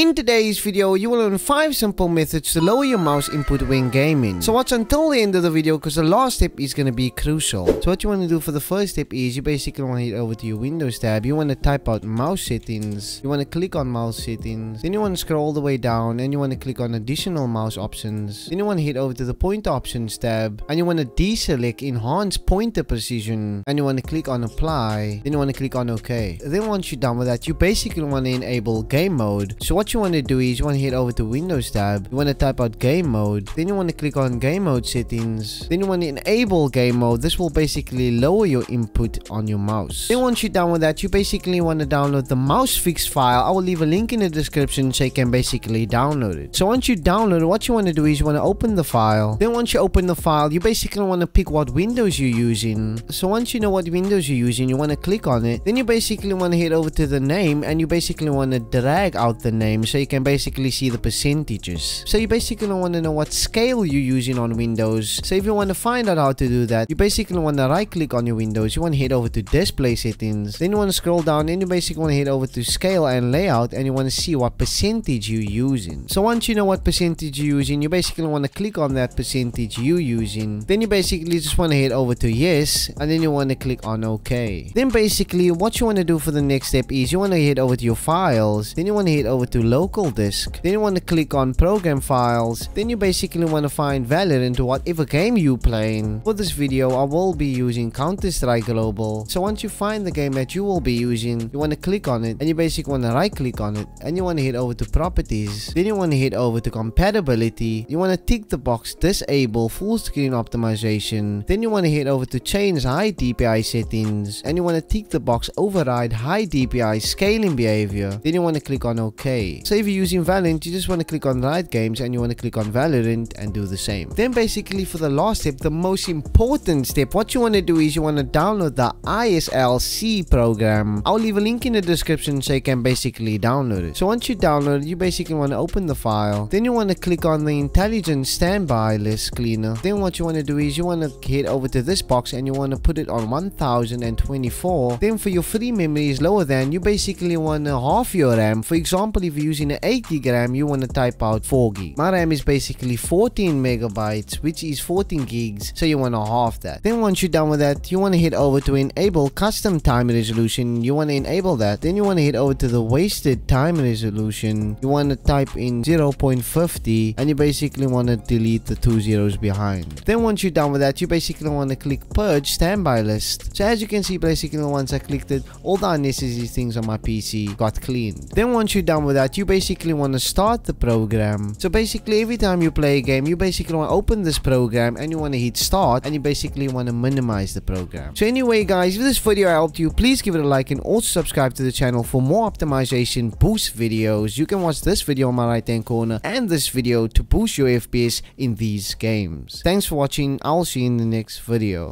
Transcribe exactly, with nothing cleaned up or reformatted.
In today's video you will learn five simple methods to lower your mouse input when gaming. So watch until the end of the video because the last step is going to be crucial. So what you want to do for the first step is you basically want to head over to your Windows tab. You want to type out mouse settings. You want to click on mouse settings. Then you want to scroll all the way down and you want to click on additional mouse options. Then you want to head over to the pointer options tab and you want to deselect enhance pointer precision and you want to click on apply. Then you want to click on OK. Then once you're done with that, you basically want to enable game mode. So what What you want to do is you want to head over to Windows tab, you want to type out game mode, then you want to click on game mode settings, then you want to enable game mode. This will basically lower your input on your mouse. Then once you're done with that, you basically want to download the mouse fix file. I will leave a link in the description so you can basically download it. So once you download it, what you want to do is you want to open the file. Then once you open the file, you basically want to pick what Windows you're using. So once you know what Windows you're using, you want to click on it. Then you basically want to head over to the name and you basically want to drag out the name so you can basically see the percentages. So you basically want to know what scale you're using on Windows. So if you want to find out how to do that, you basically want to right click on your Windows, you want to head over to display settings, then you want to scroll down and you basically want to head over to scale and layout and you want to see what percentage you're using. So once you know what percentage you're using, you basically want to click on that percentage you're using. Then you basically just want to head over to yes and then you want to click on OK. Then basically what you want to do for the next step is you want to head over to your files, then you want to head over to local disk, then you want to click on program files, then you basically want to find Valorant or whatever game you playing. For this video I will be using Counter Strike Global. So once you find the game that you will be using, you want to click on it and you basically want to right click on it and you want to head over to properties, then you want to head over to compatibility, you want to tick the box disable full screen optimization, then you want to head over to change high D P I settings and you want to tick the box override high D P I scaling behavior, then you want to click on OK. So if you're using Valorant, you just want to click on Ride Games and you want to click on Valorant and do the same. Then basically for the last step, the most important step, what you want to do is you want to download the I S L C program. I'll leave a link in the description so you can basically download it. So once you download it, you basically want to open the file. Then you want to click on the Intelligent Standby List Cleaner. Then what you want to do is you want to head over to this box and you want to put it on one thousand twenty-four. Then for your free memory is lower than, you basically want to half your RAM. For example, if you using an eight gig RAM, you want to type out four gig. My RAM is basically fourteen megabytes, which is fourteen gigs, so you want to half that. Then once you're done with that, you want to head over to enable custom time resolution. You want to enable that. Then you want to head over to the wasted time resolution. You want to type in zero point five zero and you basically want to delete the two zeros behind. Then once you're done with that, you basically want to click purge standby list. So as you can see, basically once I clicked it, all the unnecessary things on my P C got cleaned. Then once you're done with that, you basically want to start the program. So basically every time you play a game, you basically want to open this program and you want to hit start and you basically want to minimize the program. So anyway guys, if this video helped you, please give it a like and also subscribe to the channel for more optimization boost videos. You can watch this video on my right hand corner and this video to boost your F P S in these games. Thanks for watching. I'll see you in the next video.